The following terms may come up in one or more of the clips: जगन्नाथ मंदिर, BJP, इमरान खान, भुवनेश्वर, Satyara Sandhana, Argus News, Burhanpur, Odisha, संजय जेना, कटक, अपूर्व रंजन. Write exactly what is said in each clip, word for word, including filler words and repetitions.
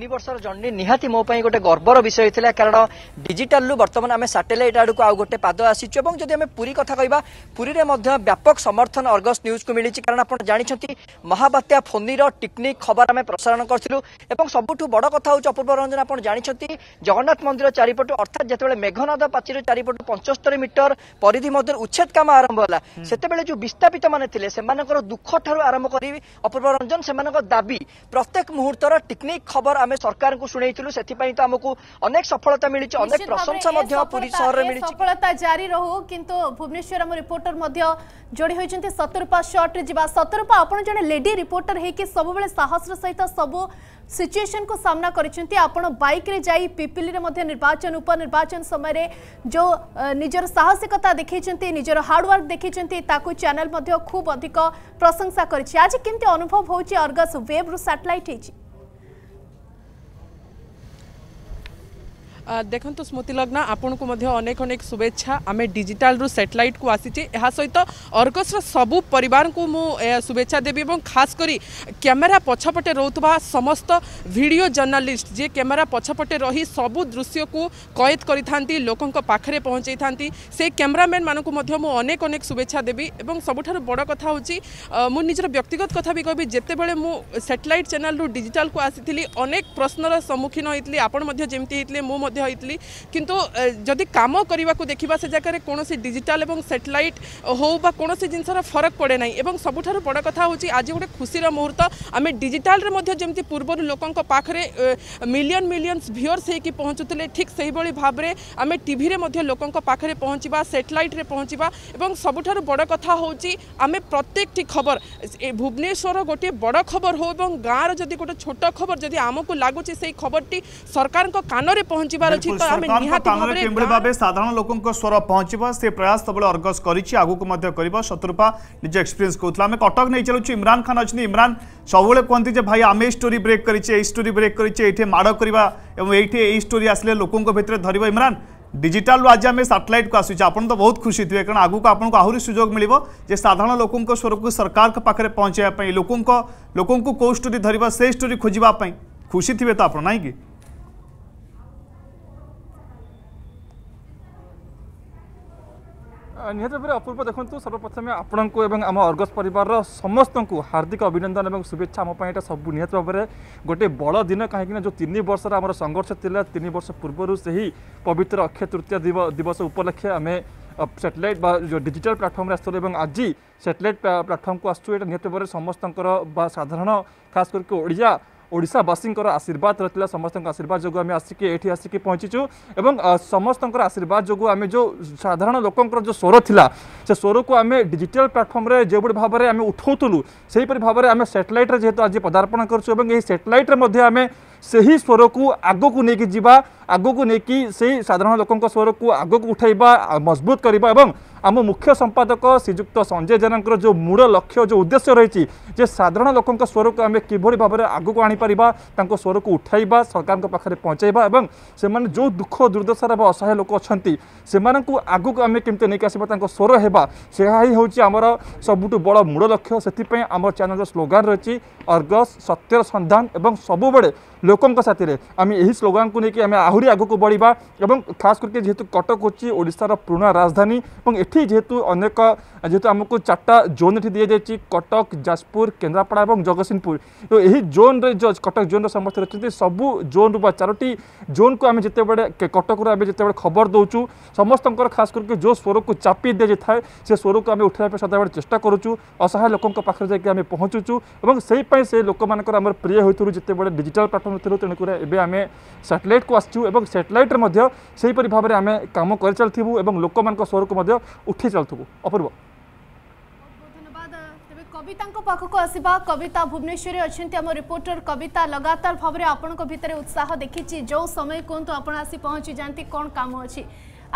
तीन वर्ष जर्नी निहाती मो पई गोटे गर्वर विषय थिला कारण डिजिटल लु वर्तमान आमे सैटेलाइट आडू को आ गोटे पाद आसी छ एवं जदि आमे पुरी कथा कहबा पुरी रे मध्य व्यापक समर्थन अर्गस न्यूज को मिली छ कारण आपण जानि छथि महाबात्या फोनी रो टेक्निक खबर आमे प्रसारण करथिलु एवं सबुठु बड कथा हो अपूर्व रंजन आपण जानि छथि जगन्नाथ मंदिर चारिपटु अर्थात जतबेले मेघनाद पाचीर चारिपटु पचहत्तर मीटर परिधि मध्य उच्छेद काम आरंभ होला सेतेबेले जो विस्थापित माने थिले सेमानकर दुख थारु आरंभ करी अपूर्व रंजन सेमानकर दाबी प्रत्येक मुहूर्तर टेक्निक खबर आमे सरकार को सुनेइथिलु सेथि पई त हमकु अनेक सफलता मिलिछि अनेक प्रशंसा मध्य पुरी शहर रे मिलिछि सफलता जारी रहू किंतु भुवनेश्वर हम रिपोर्टर मध्य जोडी होइछन्ते सतरपा शॉट रे जिबा सतरपा आपण जने लेडी रिपोर्टर हे कि सब बेले साहस रे सहित सब सिचुएशन को सामना करिसन्ते आपण बाइक रे जाई पीपली रे मध्य निर्वाचन उपनिर्वाचन समय रे जो निजर साहसिकता देखैछन्ते निजर हार्ड वर्क देखैछन्ते ताकू चैनल मध्य खूब अधिक प्रशंसा करिछि आज किमते अनुभव होउछि अर्गस वेब रु सैटेलाइट हेछि देखंतु स्मृति लग्ना आपण को मध्य अनेक अनेक शुभेच्छा आमे डिजिटल रु सैटेलाइट को आसी छी एहा सहित अर्गस सबु परिवार को मु शुभेच्छा देबी और खास करी कैमरा पछपटे रहतबा समस्त वीडियो जर्नलिस्ट जे कैमरा पछपटे रही सबु दृश्य को कैद करि थांती लोकन को पाखरे पहुंचै थांती से कैमरामैन मानको मध्य मु अनेक अनेक शुभेच्छा देबी एवं सबुठार बड़ कथा होची मु निजर व्यक्तिगत कथा भी कहबी जते बेले मु सैटेलाइट चैनल रु डिजिटल को आसीथिली अनेक प्रश्नर सम्मुखीन होइतली आपण मध्य जेमति हितले मु किंतु जदि काम करने को देखा से जगह कौन डिजिटल और सैटेलाइट हो कौन जिनसर फरक पड़े ना और सबुठ बड़ कथा हूँ आज गोटे खुशीर मुहूर्त आम डिजिटल जमी पूर्व लोकों पाखे मिलियन मिलियंस भ्यूअर्स होते ठीक से भाव में आम टीवी लोकों पाखे पहुँचा सैटेलाइट में पहुँचा और सबुठ बड़ कथा हूँ आम प्रत्येक खबर भुवनेश्वर गोटे बड़ खबर हो गाँव रदि गोटे छोट खबर जदि आमको लगुच से खबरटी सरकार कान में पहुँच साधारण लोकों को स्वर पहुंचा से प्रयास सब अर्गस करिछि आगु को मध्य करिबा शत्रुपा निज एक्सपीरियंस कोतला में कटक नै चलुछि इमरान खान अछि इमरान सबले कोंती जे भाई आमे स्टोरी ब्रेक करिछि ए स्टोरी ब्रेक करिछि एठे माडो करबा एवं एठे ए स्टोरी आसले लोकों को भितर धरिबो इमरान डिजिटल आज आम सैटेलाइट को आसुचे आपन तो बहुत खुशी थे कारण आगु को आपन को आहुरी सुजोग मिलिबो जे साधारण लोकों को स्वर को सरकार के पाखरे पहुंचाया पई लोकों को लोकों को को स्टोरी धरिबा से स्टोरी खोजिबा पई खुशी थिबे त आपन नै कि निहत भाव अपूर्व देखो सर्वप्रथमें आपण को आम अर्गस परिवार समस्त को हार्दिक अभिनंदन और शुभेच्छा आमपाई सब निहत भाव में गोटे बड़ दिन कहीं जो तीन वर्ष आम संघर्ष था तीन वर्ष पूर्व से ही पवित्र अक्षय तृतीय दिवस उपलक्षे आम सैटेलाइट जो डिजिटल प्लाटफर्म आसो आज सैटेलाइट प्लाटफर्म को आसो ये निहत भाव में समस्त साधारण खास करके ओडिशावासी आशीर्वाद रहा समस्त आशीर्वाद जो आम आसिक ये आसिक पहुँचीचु एवं समस्त आशीर्वाद जो आम जो साधारण लोकों जो स्वर था से स्वर को आम डिजिटल प्लाटफर्म जो भाव में आम उठाऊलु से भाव में आम सैटेलाइट जेहतु आज पदार्पण करूँ सैटेलाइट आम से ही स्वर को आग को लेकिन जावा आग को लेकिन से साधारण लोकों स्वर को आग को उठाइबा मजबूत करवा आम मुख्य संपादक श्रीजुक्त संजय जेना जो मूल लक्ष्य जो उद्देश्य रही जे साधारण लोकों स्वर को आम कि भाव में आग को आनीपर स्वर को उठाइबा सरकार पाखे पहुँचाइबा और से जो दुख दुर्दशार असहाय लोक अच्छा से आग को आम केमती नहीं आसवा स्वर होगा से हूँ आमर सबुठ बड़ मूल लक्ष्य से आम चैनल स्लोगान रही अर्गस सत्यर सन्धान और सबुबले लोकों साथ आम यही स्लोगान को लेकिन आम आहरी आग को बढ़ा और खास करके जेहेतु कटक होशार पुराणा राजधानी और ये जेहेतु अनेक जेहेतु आमको चार्टा जोन ये दि जाए कटक जाजपुर केन्द्रापड़ा और जगत सिंहपुर तो यही जोन रे जो कटक जोन समस्त रही सबू जोन रू चारोटी जोन को आम जिते बड़े कटक आम जिते बड़े खबर दौचु समस्त खास करके जो स्वर को चापी दि जाए से स्वर को आम उठाने सदा चेष्टा करूँ असहाय लोकों पाखे जाकि पहुँचुचु और से लोक मानक प्रिय होते जिते बड़े डिजिटल प्लाटफर्म तेणुक आम सैटेलाइट को आसचु सैटेलाइट से भाव में आम कम कर चलू और लोक मान स्वर को उठी चलू अपूर्व कविता पाखक आसवा कविता भुवनेश्वर अच्छा आम रिपोर्टर कविता लगातार भाव में आपण भितर उत्साह देखी जो समय कहूँ तो आप आसी पहुँची जाती कौन कम अच्छी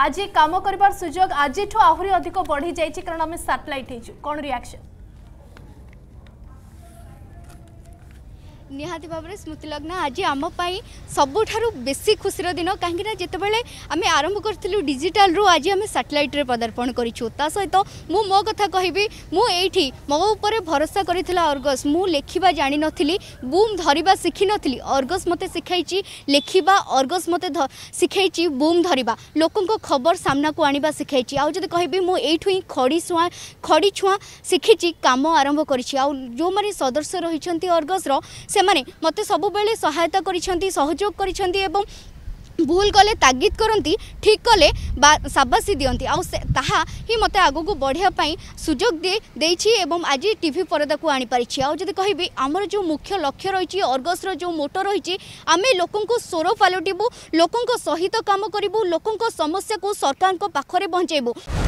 आज कम कर सुजोग आज आहरी अधिक बढ़ी जाए कारण आम सैटेलाइट हो कौन रिएक्शन निहाती भावरे स्मृति लग्न आज आम पाई सबुठारु बेसी खुशीर दिन कहीं जितेबाला आम आरंभ करूँ डिजिटाल रु आज आम सैटेलाइट पदार्पण करूँ ता सहित मु मो कथा कहबी मु एठी मो उपर भरोसा करथिला अर्गस मु लेखिबा जानि नथिली बूम धरिबा शिखी नथिली अर्गस मते सिखाइछि लेखिबा अर्गस मते सिखाइछि बूम धरिबा लोकनको खबर सामना को आनिबा सिखाइछि आ जदि कहबी मु एठु ही खड़ी छुआ खड़ी छुआ सिखिछि काम आरंभ करिछि आ जो माने सदस्य रहिछन्ती अर्गस रो से माने मते सबु बेले सहायता करिछन्ती सहयोग करिछन्ती एवं भूल गले तागिद करती ठीक कले शाबासी दिंती ताहा ही मते आगु को बढ़ियापाई सुजोग दे आज टीवी परदा को आनीपारी आदि कहि आमर जो मुख्य लक्ष्य रही अर्गस जो मोटो रही आम लोकों स्वर पलटू लोकों सहित कम करूँ लोकों समस्या को सरकार पाखरे पहुँचेबू।